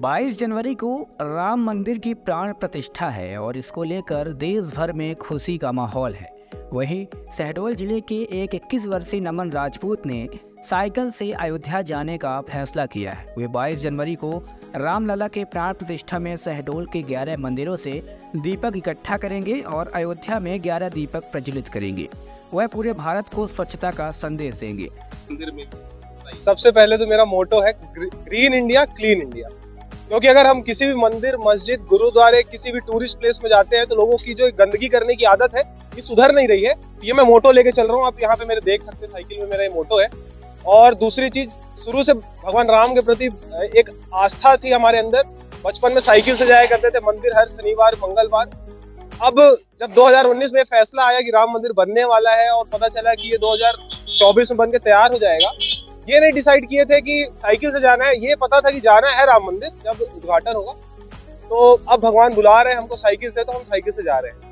22 जनवरी को राम मंदिर की प्राण प्रतिष्ठा है और इसको लेकर देश भर में खुशी का माहौल है। वहीं सहडोल जिले के एक 21 वर्षीय नमन राजपूत ने साइकिल से अयोध्या जाने का फैसला किया है। वे 22 जनवरी को राम लला के प्राण प्रतिष्ठा में सहडोल के 11 मंदिरों से दीपक इकट्ठा करेंगे और अयोध्या में 11 दीपक प्रज्वलित करेंगे। वह पूरे भारत को स्वच्छता का संदेश देंगे। सबसे पहले तो मेरा मोटो है ग्रीन इंडिया क्लीन इंडिया, क्योंकि अगर हम किसी भी मंदिर, मस्जिद, गुरुद्वारे, किसी भी टूरिस्ट प्लेस में जाते हैं तो लोगों की जो गंदगी करने की आदत है ये सुधर नहीं रही है। ये मैं मोटो लेके चल रहा हूँ, आप यहाँ पे मेरे देख सकते हैं, साइकिल में मेरा ये मोटो है। और दूसरी चीज, शुरू से भगवान राम के प्रति एक आस्था थी हमारे अंदर। बचपन में साइकिल से जाया करते थे मंदिर हर शनिवार मंगलवार। अब जब 2019 में फैसला आया कि राम मंदिर बनने वाला है और पता चला कि ये 2024 में बनकर तैयार हो जाएगा, ये नहीं डिसाइड किए थे कि साइकिल से जाना है। ये पता था कि जाना है राम मंदिर, जब उद्घाटन होगा। तो अब भगवान बुला रहे हैं हमको साइकिल से, तो हम साइकिल से जा रहे हैं।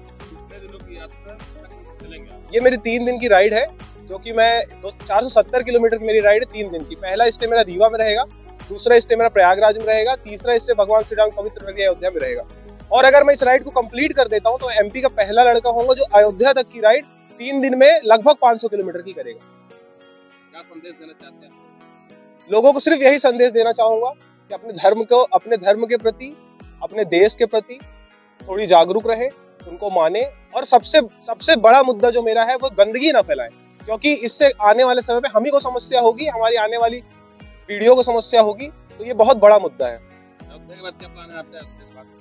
ये मेरी 3 दिन की राइड है, जो कि मैं 470 किलोमीटर की मेरी राइड है 3 दिन की। पहला स्टे मेरा रीवा में रहेगा, दूसरा स्टे मेरा प्रयागराज में रहेगा, तीसरा स्टे भगवान श्री राम पवित्र नगरी अयोध्या में रहेगा। और अगर मैं इस राइड को कंप्लीट कर देता हूँ तो एमपी का पहला लड़का होगा जो अयोध्या तक की राइड 3 दिन में लगभग 500 किलोमीटर की करेगा। संदेश देना चाहते हैं लोगों को? सिर्फ यही संदेश देना चाहूंगा कि अपने धर्म को, अपने धर्म के प्रति, अपने देश के प्रति थोड़ी जागरूक रहे, उनको माने। और सबसे बड़ा मुद्दा जो मेरा है वो गंदगी ना फैलाएं, क्योंकि इससे आने वाले समय में हम ही को समस्या होगी, हमारी आने वाली पीढ़ियों को समस्या होगी। तो ये बहुत बड़ा मुद्दा है।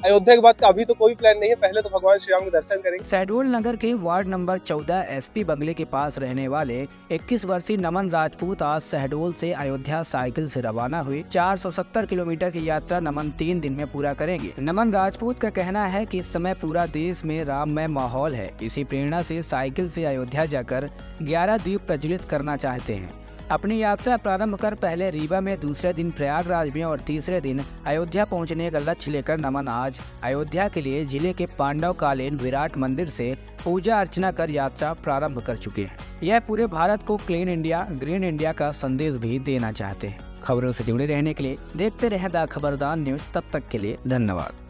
अयोध्या के बाद का अभी तो कोई प्लान नहीं है, पहले तो भगवान श्री राम के दर्शन करेंगे। सहडोल नगर के वार्ड नंबर 14 एसपी बंगले के पास रहने वाले 21 वर्षीय नमन राजपूत आज सहडोल से अयोध्या साइकिल से रवाना हुए। 470 किलोमीटर की यात्रा नमन 3 दिन में पूरा करेंगे। नमन राजपूत का कहना है कि इस समय पूरा देश में राममय माहौल है। इसी प्रेरणा से साइकिल से अयोध्या जाकर 11 दीप प्रज्वलित करना चाहते हैं। अपनी यात्रा प्रारंभ कर पहले रीवा में, दूसरे दिन प्रयागराज में और तीसरे दिन अयोध्या पहुंचने का लक्ष्य लेकर नमन आज अयोध्या के लिए जिले के पांडवकालीन विराट मंदिर से पूजा अर्चना कर यात्रा प्रारंभ कर चुके हैं। यह पूरे भारत को क्लीन इंडिया, ग्रीन इंडिया का संदेश भी देना चाहते हैं। खबरों से जुड़े रहने के लिए देखते रहें द खबरदार न्यूज़। तब तक के लिए धन्यवाद।